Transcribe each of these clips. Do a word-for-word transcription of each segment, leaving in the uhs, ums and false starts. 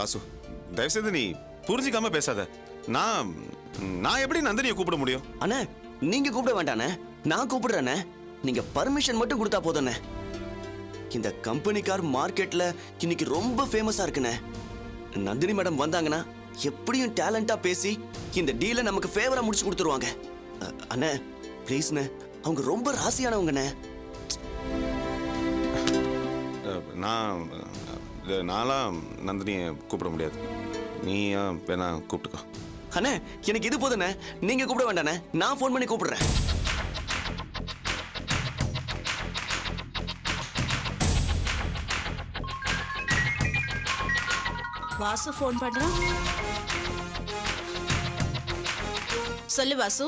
வாசு, தயவு செய்து நீ புரிஞ்சிக்காம பேசாத. நான் நான் எப்படி நந்தினியை கூப்பிட முடியும்? அண்ணா, நீங்க கூப்பிட வேண்டானே, நான் கூப்பிடுறேண்ணே. நீங்க பர்மிஷன் மட்டும் கொடுத்தா போதும்ண்ணே. இந்த கம்பெனி கார் மார்க்கெட்ல இன்னைக்கு ரொம்ப ஃபேமஸா இருக்குண்ணே. நந்தினி மேடம் வந்தாங்கன்னா எப்படியும் டேலண்டா பேசி இந்த டீலை நமக்கு ஃபேவரா முடிச்சு கொடுத்துருவாங்க. அண்ணா ப்ளீஸ்ண்ணே, அவங்க ரொம்ப ராசியானவங்கண்ணே. நான் நான்லாம் நந்தினியை கூப்பிட முடியாது. நீ வேணா கூப்பிட்டுக்கோ. அண்ணே, எனக்கு இது போதுண்ணே, நீங்க கூப்பிட வேண்டாண்ணே, நான் ஃபோன் பண்ணி கூப்பிடுறேன். வாசு ஃபோன் பண்றான். சொல்லு வாசு.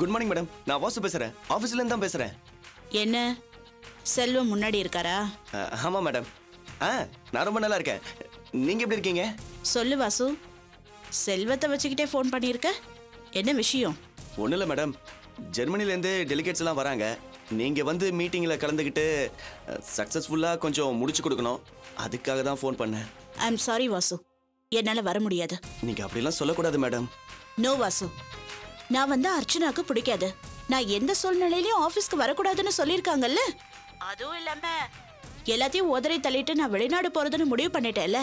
குட் மார்னிங் மேடம், நான் வாசு பேசுறேன், ஆபீஸ்ல இருந்து தான் பேசுறேன். என்ன செல்வம் முன்னாடி இருக்காரா? ஆமா மேடம், நான் ரொம்ப நல்லா இருக்கேன். நீங்க எப்படி இருக்கீங்க? சொல்லு வாசு, செல்வத்தை வச்சுக்கிட்டே ஃபோன் பண்ணியிருக்க, என்ன விஷயம்? ஒன்றும் இல்லை மேடம், ஜெர்மனிலேருந்து டெலிகேட்ஸ் எல்லாம் வராங்க. நீங்கள் வந்து மீட்டிங்கில் கலந்துக்கிட்டு சக்ஸஸ்ஃபுல்லாக கொஞ்சம் முடிச்சு கொடுக்கணும், அதுக்காக தான் ஃபோன் பண்ணேன். ஐ எம் சாரி வாசு, என்னால் வர முடியாது. நீங்கள் அப்படிலாம் சொல்லக்கூடாது மேடம். நோ வாசு, நான் வந்து அர்ச்சனாவுக்கு பிடிக்காது, நான் எந்த சூழ்நிலையிலையும் ஆஃபீஸ்க்கு வரக்கூடாதுன்னு சொல்லியிருக்காங்கல்ல, அதுவும் இல்லாமல் எல்லாத்தையும் உதறி தள்ளிட்டு நான் வெளிநாடு போகிறதுன்னு முடிவு பண்ணிட்டேன்ல,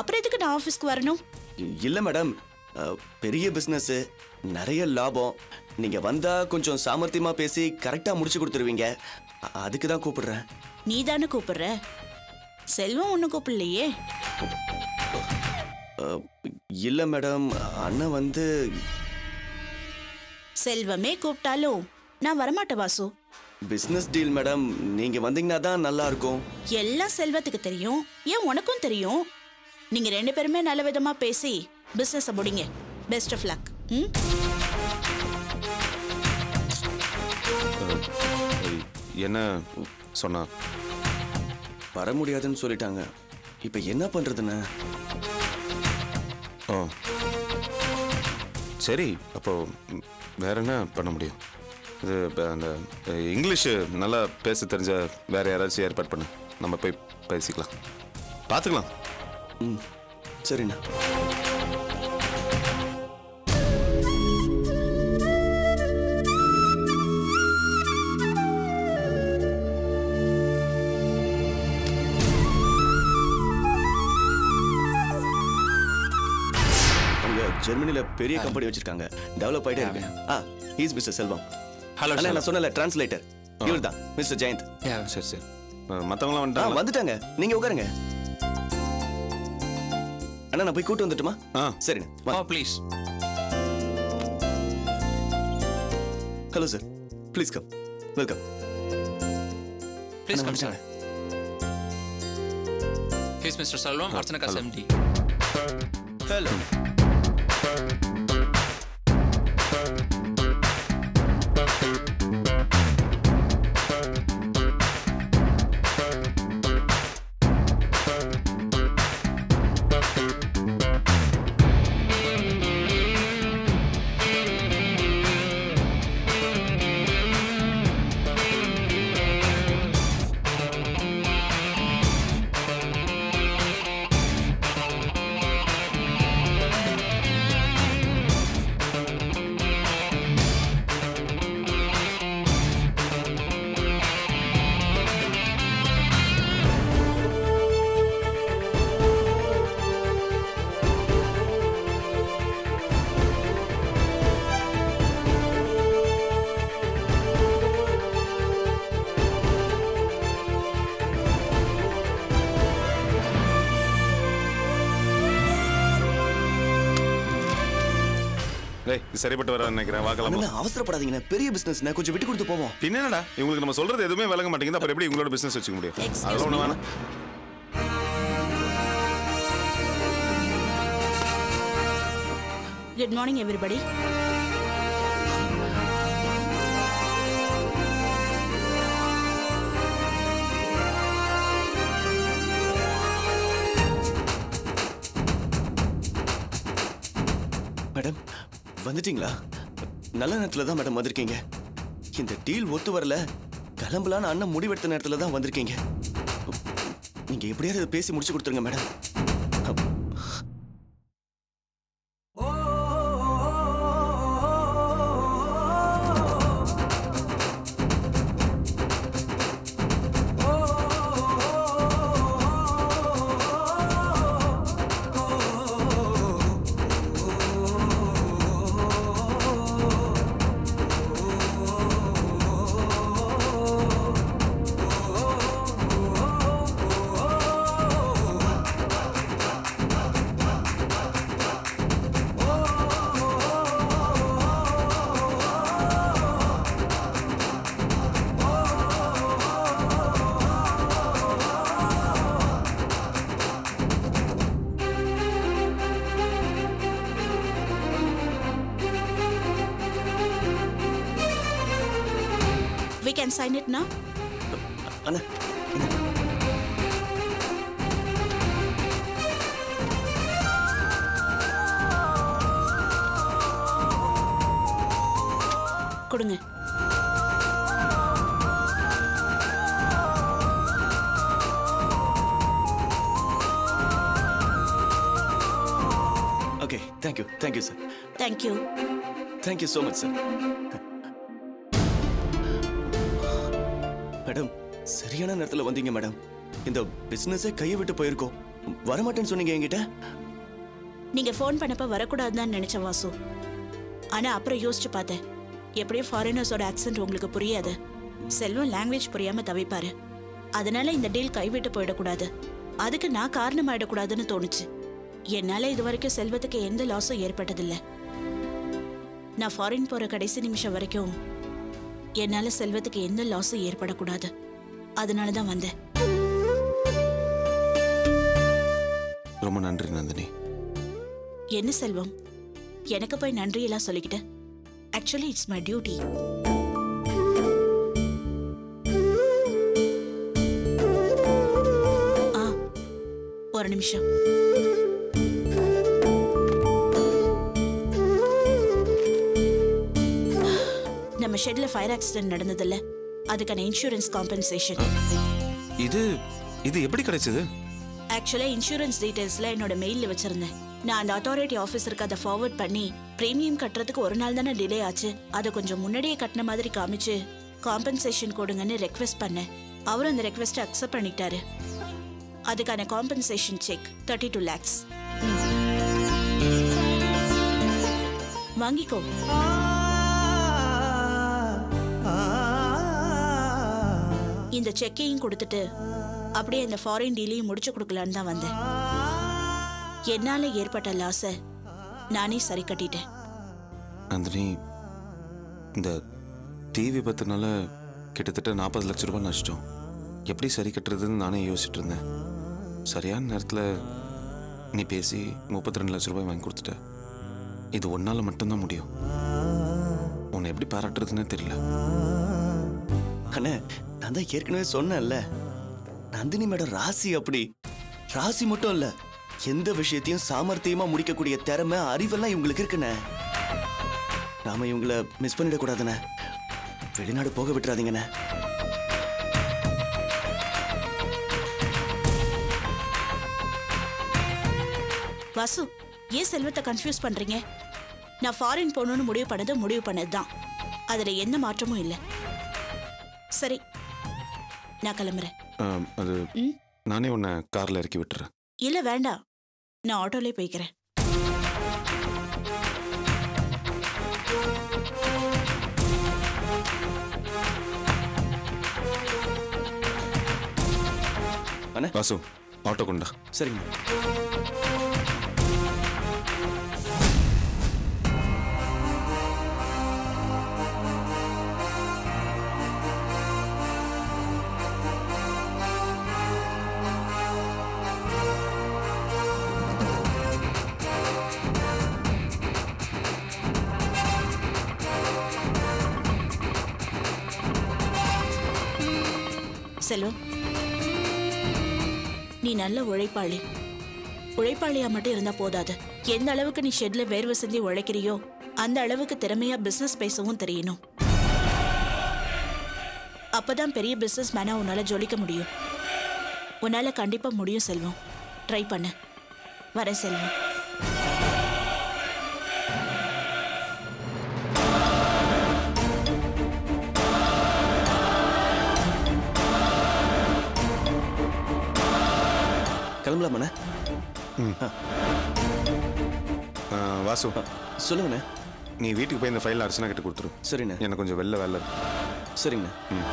அப்புறம் எதுக்கு நான் ஆஃபீஸ்க்கு வரணும்? இல்லை மேடம், பெரிய பிஸ்னஸ்ஸு, நிறைய லாபம், நீங்கள் வந்தால் கொஞ்சம் சாமர்த்தியமாக பேசி கரெக்டாக முடிச்சு கொடுத்துருவீங்க, அதுக்கு தான் கூப்பிடுறேன். நீ தானே கூப்பிடுற, செல்வம் ஒன்றும் கூப்பிடலையே. இல்லை மேடம், அண்ணன் வந்து செல்வமே கூப்பிட்டாலும் நான் வரமாட்டேன் வாசு. பிஸ்னஸ் டீல் மேடம், நீங்கள் வந்தீங்கன்னா தான் நல்லா இருக்கும். எல்லாம் செல்வத்துக்கு தெரியும், ஏன் உனக்கும் தெரியும். நீங்க ரெண்டு பேருமே நல்ல விதமா பேசி பிசினஸ் முடிங்க. Best of luck. என்ன சொன்னா? வர முடியாதுன்னு சொல்லிட்டாங்க, இப்ப என்ன பண்றதுன்னு. சரி, அப்போ வேற என்ன பண்ண முடியும்? இது அந்த இங்கிலீஷ் நல்லா பேச தெரிஞ்ச வேற யாராச்சும் ஏற்பாடு பண்ண, நம்ம போய் பேசிக்கலாம், பார்த்துக்கலாம். ம், சரிண்ணா. அவங்க ஜெர்மனியில பெரிய கம்பெனி வச்சிருக்காங்க, டெவலப் ஆயிட்டே இருக்கேன். ஆ, ஹீஸ் மிஸ்டர் செல்வம். ஹலோ, நான் சொன்னல டிரான்ஸ்லேட்டர், இவர் தான் மிஸ்டர் ஜெயந்த். சரி சரி, மற்றவங்களாம் வந்துட்டாங்க வந்துட்டாங்க நீங்கள் உட்காருங்க. அண்ணா, நான் போய் கூட்டு வந்துட்டுமா? ஆ சரிண்ணா, please. Hello sir, please come, welcome, please come sir. His mister Selvam, Archana கசம்டி. ஹலோ, சரிப்பட்டு வர நினைக்கிறேன், வாக்கலாம். அவசரப்படாதீங்க, பெரிய பிசினஸ், கொஞ்சம் விட்டு கொடுத்து போவோம். என்னடா உங்களுக்கு நம்ம சொல்றது எதுவுமே விளங்க மாட்டேங்குது, அப்புறம் எப்படி உங்களோட பிசினஸ் வச்சுக்க முடியும்? அதெல்லாம் ஒண்ணு வேணாம். Good morning everybody. மேடம் வந்துட்டீங்களா? நல்ல நேரத்துல தான் மேடம் வந்திருக்கீங்க. இந்த டீல் ஒத்து வரல, கிளம்பலான்னு அண்ணன் முடிவெடுத்த நேரத்துல தான் வந்திருக்கீங்க. நீங்க எப்படியாவது பேசி முடிச்சு கொடுத்துருங்க madam. We can sign it now. Anna. Anna. Okay, thank you. Thank you, sir. Thank you. Thank you so much, sir. Madam, சரியான நேரத்துல வந்தீங்க மேடம். இந்த பிசினஸை கைய விட்டு போயிருக்கோம். வர மாட்டேன்னு சொன்னீங்க என்கிட்ட. நீங்க ஃபோன் பண்ணப்ப வர கூடாதுன்னு நினைச்ச வாசு. ஆனா அப்புறம் யோசிச்சு பார்த்தேன். எப்படியே ஃபாரினர்ஸோட ஆக்சென்ட் உங்களுக்கு புரியாது. செல்வம் லாங்குவேஜ் புரியாம தவிப்பாரு. அதனால இந்த டீல் கை விட்டு போயிட கூடாது. அதுக்கு நான் காரணம் ஆயிட கூடாதுன்னு தோணுச்சு. என்னால இதுவரைக்கும் செல்வத்துக்கு எந்த லாஸும் ஏற்பட்டதில்ல. நான் ஃபாரின் போற கடைசி நிமிஷம் வரைக்கும் என்னால செல்வத்துக்கு எந்த லாஸும் ஏற்படக்கூடாது. அதனால தான் வந்தேன். ரொம்ப நன்றி நந்தினி. என்ன செல்வம், எனக்கு போய் நன்றி எல்லாம் சொல்லிக்கிட்டேன். Actually, it's my duty. Ah, one minute. Shed la fire accident nadandadilla adukana insurance compensation idu idu eppadi kadachidhu actually insurance details la enoda mail la vechirundhen na and authority officer ku adha forward panni premium katrathukku oru naal dana delay aachu adha konjam munnadiye katna maadhiri kaamichu compensation kodunga nu request panna avaru and request accept pannitaru adukana compensation check thirty-two lakhs vaangiko இந்த செக்கையும் கொடுத்துட்டு அப்படியே இந்த foreign டீலையும் முடிச்சு கொடுக்கலான்னு தான் வந்தேன். என்னால ஏற்பட்ட லாஸை நானே சரி கட்டிட்டேன். நந்தினி, இந்த தீ விபத்துனால கிட்டத்தட்ட நாற்பது லட்சம் ரூபாய் நஷ்டம். எப்படி சரி கட்டுறதுன்னு நானே யோசிச்சுட்டு இருந்தேன். சரியான நேரத்தில் நீ பேசி முப்பத்தி ரெண்டு லட்சம் ரூபாய் வாங்கி கொடுத்துட்ட. இது ஒன்னால மட்டும்தான் முடியும். உன்னை எப்படி பாராட்டுறதுன்னு தெரியல. அண்ணே, நான் தான் ஏற்கனவே சொன்னேன்ல, நந்தினி மேடம் ராசி. அப்படி ராசி மட்டும் இல்ல, எந்த விஷயத்தையும் சாமர்த்தியமா முடிக்கக்கூடிய திறமை அறிவெல்லாம் இவங்களுக்கு இருக்குண்ணே. நாம இவங்களை மிஸ் பண்ணிடக்கூடாதுண்ணே. வெளிநாடு போக விட்டுறாதீங்கண்ணே. வாசு, ஏன் செல்வத்தை கன்ஃபியூஸ் பண்றீங்க? நான் ஃபாரின் போகணும்னு முடிவு பண்ணது முடிவு பண்ணதுதான். அதுல எந்த மாற்றமும் இல்லை. சரி, நான் கிளம்புறேன். அது நானே உன்னை கார்ல இறக்கி விட்டுறேன். இல்லை வேண்டாம், நான் ஆட்டோலே போய்க்கிறேன். வாசு, ஆட்டோ கொண்டா. சரிங்க. செல்வம், நீ நல்ல உழைப்பாளி. உழைப்பாளியா மட்டும் இருந்தா போதாது. எந்த அளவுக்கு நீ ஷெட்ல வேர்வை செஞ்சு உழைக்கிறியோ அந்த அளவுக்கு திறமையா பிசினஸ் பேசவும் தெரியணும். அப்பதான் பெரிய பிசினஸ் மேனா உன்னால ஜொலிக்க முடியும். உன்னால கண்டிப்பா முடியும் செல்வம். ட்ரை பண்ண. வர செல்வம். கிளம்பலாமண்ணா? ம், வாசு சொல்லுங்கண்ணா. நீ வீட்டுக்கு போய் இந்த ஃபைல் அர்ச்சனா கிட்ட கொடுத்துரு. சரிண்ணா, எனக்கு கொஞ்சம் வெளில வேலை. சரிங்கண்ணா. ம்,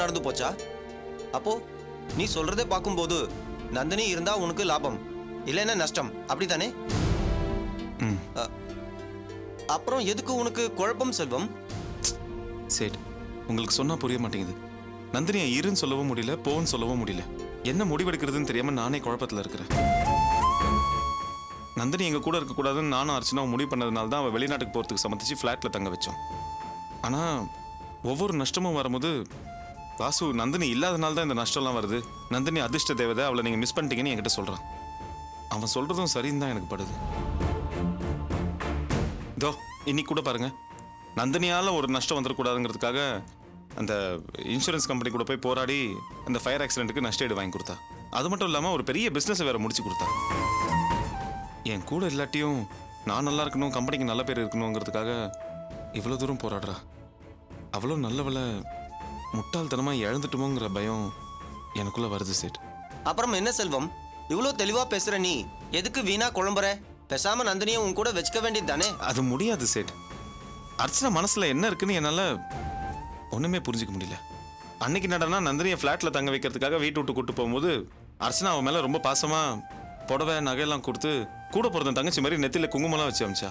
நடந்து போச்சா? அப்போ நீ சொல்றதை பார்க்கும்போது நந்தினி இருந்தா உனக்கு லாபம், இல்லைன்னா நஷ்டம், அப்படித்தானே? அப்புறம் எதுக்கு உனக்கு குழப்பம் செல்வம்? சரி, உங்களுக்கு சொன்னா புரிய மாட்டேங்குது. நந்தினியை இருன்னு சொல்லவும் முடியல, போன்னு சொல்லவும் முடியல. என்ன முடிவெடுக்கிறதுன்னு தெரியாம நானே குழப்பத்தில் இருக்கிறேன். நந்தினி எங்க கூட இருக்கக்கூடாதுன்னு நானும் அர்ச்சனாவும் முடிவு பண்ணதுனால தான் அவள் வெளிநாட்டுக்கு போகிறதுக்கு சம்மதிச்சு ஃப்ளாட்டில் தங்க வச்சோம். ஆனால் ஒவ்வொரு நஷ்டமும் வரும்போது வாசு நந்தினி இல்லாதனால தான் இந்த நஷ்டம்லாம் வருது, நந்தினி அதிர்ஷ்ட தேவதை, அவளை நீங்கள் மிஸ் பண்ணிட்டீங்கன்னு என்கிட்ட சொல்கிறான். அவன் சொல்கிறதும் சரின்னு தான் எனக்கு படுது. தோ இன்னைக்கு கூட பாருங்கள், நந்தினியால் ஒரு நஷ்டம் வந்துடக்கூடாதுங்கிறதுக்காக அந்த இன்சூரன்ஸ் கம்பெனி கூட போய் போராடி அந்த ஃபயர் ஆக்சிடென்ட்டுக்கு நஷ்டஈடு வாங்கி கொடுத்தா. அது மட்டும் இல்லாமல் ஒரு பெரிய பிஸ்னஸை வேறு முடிச்சு கொடுத்தா. என் கூட இல்லாட்டியும் நான் நல்லா இருக்கணும், கம்பெனிக்கு நல்ல பேர் இருக்கணுங்கிறதுக்காக இவ்வளோ தூரம் போராடுறா. அவ்வளோ நல்லவளை முட்டாள்தனமாக இழந்துட்டுமோங்கிற பயம் எனக்குள்ளே வருது சேட். அப்புறம் என்ன செல்வம், இவ்வளோ தெளிவாக பேசுகிற நீ எதுக்கு வீணா குழம்புற? பேசாமல் நந்தினியை உன் கூட வச்சுக்க வேண்டியது தானே? அது முடியாது சேட். அர்ச்சனா மனசில் என்ன இருக்குன்னு என்னால் ஒன்றுமே புரிஞ்சிக்க முடியல. அன்னைக்கு நடனா நந்தினியை ஃப்ளாட்டில் தங்க வைக்கிறதுக்காக வீட்டு விட்டு கூப்பிட்டு போகும்போது அர்ச்சனா அவன் மேலே ரொம்ப பாசமாக புடவை நகையெல்லாம் கொடுத்து கூட பிறந்த தங்கச்சி மாதிரி நெத்தியில் குங்குமம்லாம் வச்சு அமிச்சா.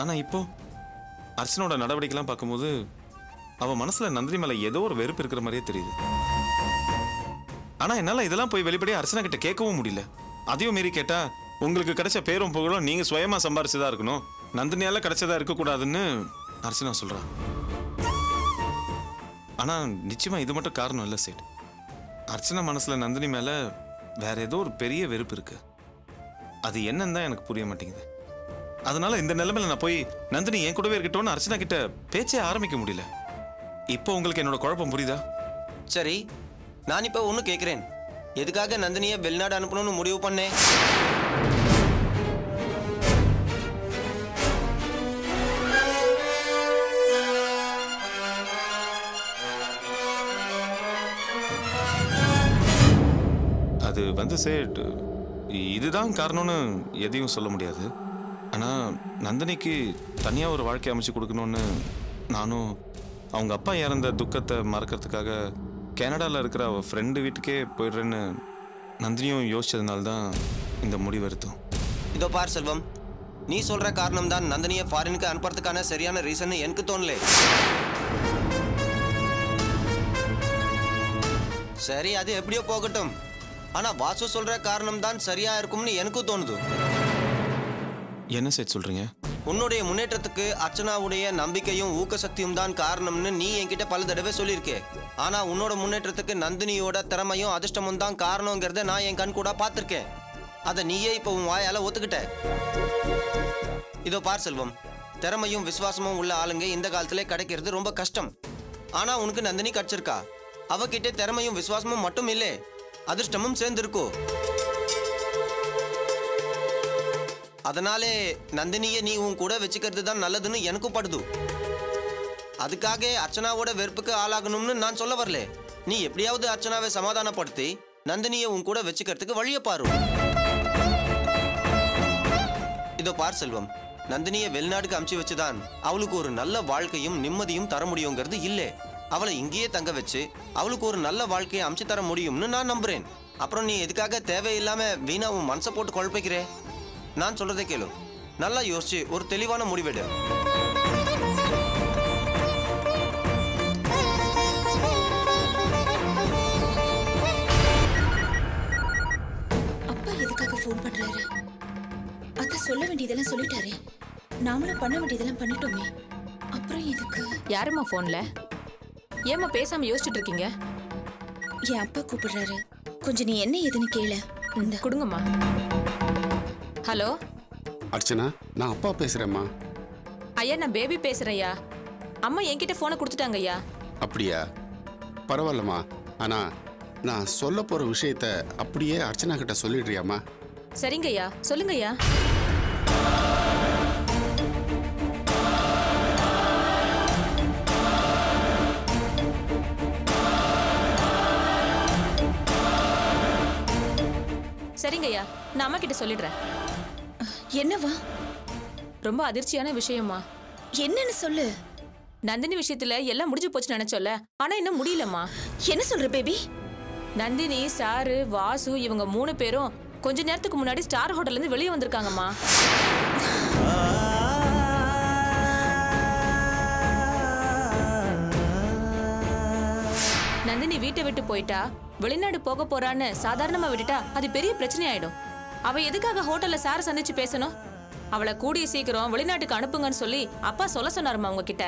ஆனால் இப்போது அர்ச்சனோட நடவடிக்கைலாம் பார்க்கும்போது அவன் மனசில் நந்தினி மேலே ஏதோ ஒரு வெறுப்பு இருக்கிற மாதிரியே தெரியுது. ஆனால் என்னால் இதெல்லாம் போய் வெளிப்படையாக அர்ச்சனா கிட்ட கேட்கவும் முடியல. அதையும் மீறி கேட்டால் உங்களுக்கு கிடைச்ச பேரும் புகழும் நீங்கள் சுயமாக சம்பாரிச்சதாக இருக்கணும், நந்தினியால் கிடைச்சதாக இருக்கக்கூடாதுன்னு அர்ச்சனா சொல்கிறான். ஆனால் நிச்சயமாக இது மட்டும் காரணம் இல்லை சேட். அர்ச்சனா மனசில் நந்தினி மேலே வேற ஏதோ ஒரு பெரிய வெறுப்பு இருக்கு. அது என்னன்னு தான் எனக்கு புரிய மாட்டேங்குது. அதனால இந்த நிலைமையில நான் போய் நந்தினி என் கூடவே இருக்கட்டோன்னு அர்ச்சனா கிட்ட பேச்சே ஆரம்பிக்க முடியல. இப்போ உங்களுக்கு என்னோட குழப்பம் புரியுதா? சரி, நான் இப்போ ஒன்று கேட்குறேன். எதுக்காக நந்தினியை வெளிநாடு அனுப்பணும்னு முடிவு பண்ணேன்? அது வந்து சேட், இதுதான் காரணம்னு எதையும் சொல்ல முடியாது. ஆனால் நந்தினிக்கு தனியாக ஒரு வாழ்க்கை அமைச்சு கொடுக்கணும்னு நானும் அவங்க அப்பா இறந்த துக்கத்தை மறக்கிறதுக்காக கனடாவில் இருக்கிற அவள் ஃப்ரெண்டு வீட்டுக்கே போயிடுறேன்னு நந்தினியும் யோசிச்சதுனால்தான் இந்த முடிவு எடுத்தோம். இதோ பார் செல்வம், நீ சொல்கிற காரணம் தான் நந்தினியை ஃபாரினுக்கு அனுப்புறதுக்கான சரியான ரீசன் எனக்கு தோணலை. சரி, அது எப்படியோ போகட்டும். ஆனால் வாசு சொல்கிற காரணம் தான் சரியாக இருக்கும்னு எனக்கும் தோணுது. என்ன சேட் சொல்கிறீங்க? உன்னுடைய முன்னேற்றத்துக்கு அர்ச்சனாவுடைய நம்பிக்கையும் ஊக்க சக்தியும் தான் காரணம்னு நீ என்கிட்ட பல தடவை சொல்லியிருக்கே. ஆனால் உன்னோட முன்னேற்றத்துக்கு நந்தினியோட திறமையும் அதிர்ஷ்டமும் தான் காரணங்கிறத நான் என் கண் கூட பார்த்துருக்கேன். அதை நீயே இப்போ உன் வாயால் ஒத்துக்கிட்ட. இதோ பார் செல்வம், திறமையும் விசுவாசமும் உள்ள ஆளுங்க இந்த காலத்தில் கிடைக்கிறது ரொம்ப கஷ்டம். ஆனால் உனக்கு நந்தினி கிடச்சிருக்கா. அவகிட்ட திறமையும் விசுவாசமும் மட்டும் இல்லை, அதிர்ஷ்டமும் சேர்ந்திருக்கோ. அதனாலே நந்தினியை நீ உன் கூட வச்சுக்கிறது தான் நல்லதுன்னு எனக்கும் படுது. அதுக்காக அர்ச்சனாவோட வெறுப்புக்கு ஆளாகணும்னு நான் சொல்ல வரல. நீ எப்படியாவது அர்ச்சனாவை சமாதானப்படுத்தி நந்தினியை உன் கூட வச்சுக்கிறதுக்கு வழியை பாரு. இதோ பார் செல்வம், நந்தினியை வெளிநாட்டுக்கு அமுச்சு வச்சுதான் அவளுக்கு ஒரு நல்ல வாழ்க்கையும் நிம்மதியும் தர முடியுங்கிறது இல்லை. அவளை இங்கேயே தங்க வச்சு அவளுக்கு ஒரு நல்ல வாழ்க்கையை அமைச்சு தர முடியும்னு நான் நம்புறேன். அப்புறம் நீ எதுக்காக தேவையில்லாம வீணா உன் மனசை போட்டு குழப்பிக்கிறே? நான் சொல்றதை கேளு, நல்லா யோசிச்சு ஒரு தெளிவான முடிவெடு. அப்பா எதுக்காக ஃபோன் பண்றாரு? அத்தை சொல்ல வேண்டியதெல்லாம் சொல்லிட்டாரு, நாமளும் பண்ண வேண்டியதெல்லாம் பண்ணிட்டோமே, அப்புறம் எதுக்கு? யாரும்மா ஃபோன்ல? ஏமா பேசாம யோசிச்சுட்டு இருக்கீங்க? என் அப்பா கூப்பிடுறாரு, கொஞ்சம் நீ என்ன ஏதுன்னு கேளு. இந்த கொடுங்கம்மா. ஹலோ அர்ச்சனா, நான் அப்பா பேசுறேம்மா. ஐயா, நான் பேபி பேசுறேயா. அம்மா என்கிட்ட போனை கொடுத்துட்டாங்க ஐயா. அப்படியா, பரவாயில்லம்மா. ஆனா நான் சொல்ல போற விஷயத்த அப்படியே அர்ச்சனா கிட்ட சொல்லிடுறியாம்மா? சரிங்கய்யா, சொல்லுங்கய்யா. சரிங்கய்யா, நான் அம்மா கிட்ட சொல்லிடுறேன். என்னவா? ரொம்ப அதிர்ச்சியான விஷயமா? என்னன்னு சொல்லு. நந்தினி விஷயத்துல எல்லாம் முடிஞ்சு போச்சு நினைச்சோல்ல, ஆனா இன்னும் முடியலம்மா. என்ன சொல்ற பேபி? நந்தினி, சாரு, வாசு இவங்க மூணு பேரும் கொஞ்ச நேரத்துக்கு முன்னாடி ஸ்டார் ஹோட்டல்ல இருந்து வெளியே வந்திருக்காங்கம்மா. நந்தினி வீட்டை விட்டு போயிட்டா, வெளிநாடு போக போறான்னு சாதாரணமா விட்டுட்டா அது பெரிய பிரச்சனை ஆயிடும். அவ எதுக்காக ஹோட்டல்ல சார சந்திச்சு பேசணும்? அவளை கூடிய சீக்கிரம் வெளிநாட்டுக்கு அனுப்புங்கன்னு சொல்லி அப்பா சொல்ல சொன்னாருமா அவங்க கிட்ட.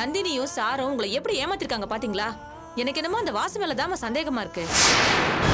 நந்தினியும் சாரும் உங்களை எப்படி ஏமாத்திருக்காங்க பாத்தீங்களா? எனக்கு என்னமோ அந்த வாசு மேலதான் சந்தேகமா இருக்கு.